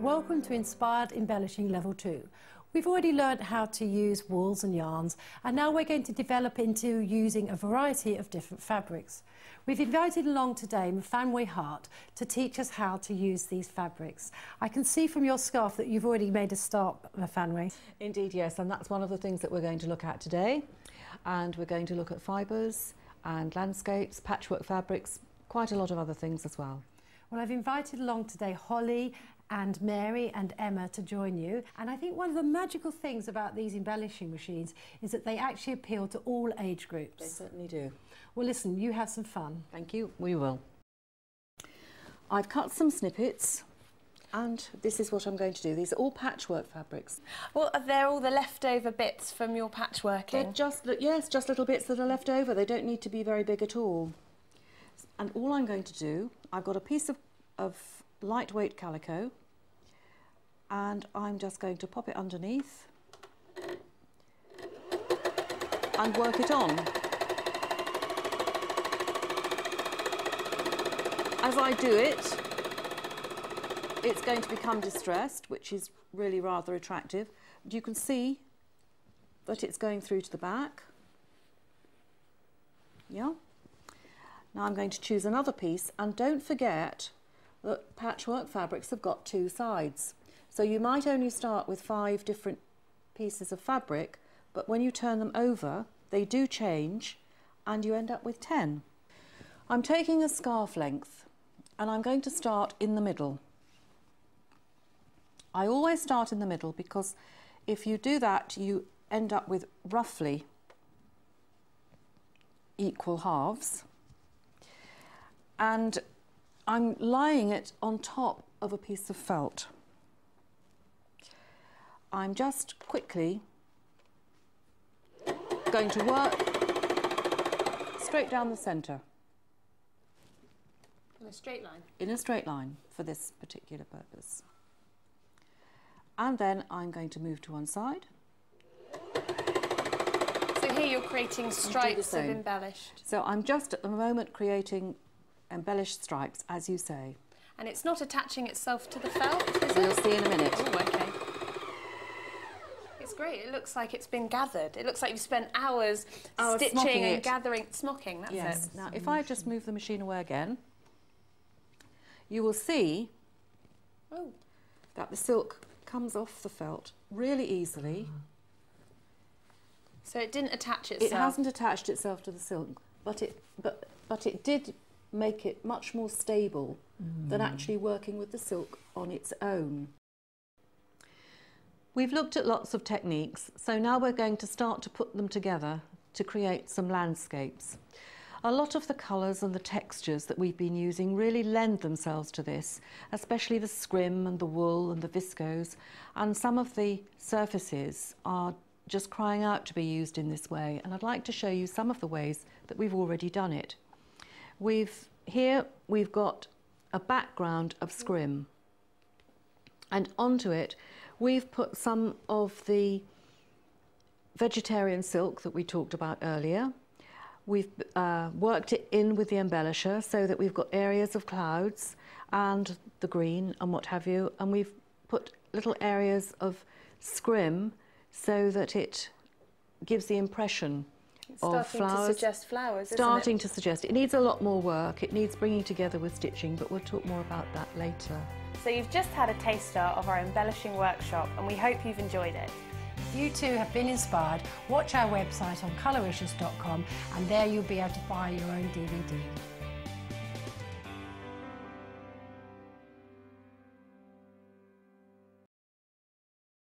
Welcome to Inspired Embellishing Level 2. We've already learned how to use wools and yarns, and now we're going to develop into using a variety of different fabrics. We've invited along today Myfanwy Hart to teach us how to use these fabrics. I can see from your scarf that you've already made a start, Myfanwy. Indeed, yes, and that's one of the things that we're going to look at today. And we're going to look at fibres and landscapes, patchwork fabrics, quite a lot of other things as well. Well, I've invited along today Holly and Mary and Emma to join you, and I think one of the magical things about these embellishing machines is that they actually appeal to all age groups. They certainly do. Well, listen, you have some fun. Thank you. We will. I've cut some snippets, and this is what I'm going to do. These are all patchwork fabrics. Well, are they all the leftover bits from your patchworking? They're just, yes, just little bits that are left over. They don't need to be very big at all. And all I'm going to do, I've got a piece of lightweight calico, and I'm just going to pop it underneath and work it on. As I do it, it's going to become distressed, which is really rather attractive. You can see that it's going through to the back. Yeah. Now I'm going to choose another piece, and don't forget that patchwork fabrics have got two sides. So you might only start with 5 different pieces of fabric, but when you turn them over, they do change and you end up with 10. I'm taking a scarf length, and I'm going to start in the middle. I always start in the middle because if you do that, you end up with roughly equal halves. And I'm lying it on top of a piece of felt. I'm just quickly going to work straight down the centre. In a straight line? In a straight line for this particular purpose. And then I'm going to move to one side. So here you're creating stripes of embellished. So I'm just at the moment creating embellished stripes, as you say. And it's not attaching itself to the felt, is it? We'll see in a minute. Oh, okay. It's great. It looks like it's been gathered. It looks like you've spent hours stitching and gathering. Smocking, that's it. Yes. Now, if I just move the machine away again, you will see that the silk comes off the felt really easily. So it didn't attach itself. It hasn't attached itself to the silk, but it did make it much more stable than actually working with the silk on its own. We've looked at lots of techniques, so now we're going to start to put them together to create some landscapes. A lot of the colours and the textures that we've been using really lend themselves to this, especially the scrim and the wool and the viscose, and some of the surfaces are just crying out to be used in this way, and I'd like to show you some of the ways that we've already done it. Here we've got a background of scrim, and onto it we've put some of the vegetarian silk that we talked about earlier. We've worked it in with the embellisher so that we've got areas of clouds and the green and what have you, and we've put little areas of scrim so that it gives the impression It's starting to suggest flowers, isn't it? It needs a lot more work. It needs bringing together with stitching, but we'll talk more about that later. So you've just had a taster of our embellishing workshop, and we hope you've enjoyed it. If you too have been inspired, watch our website on coloricious.com, and there you'll be able to buy your own DVD.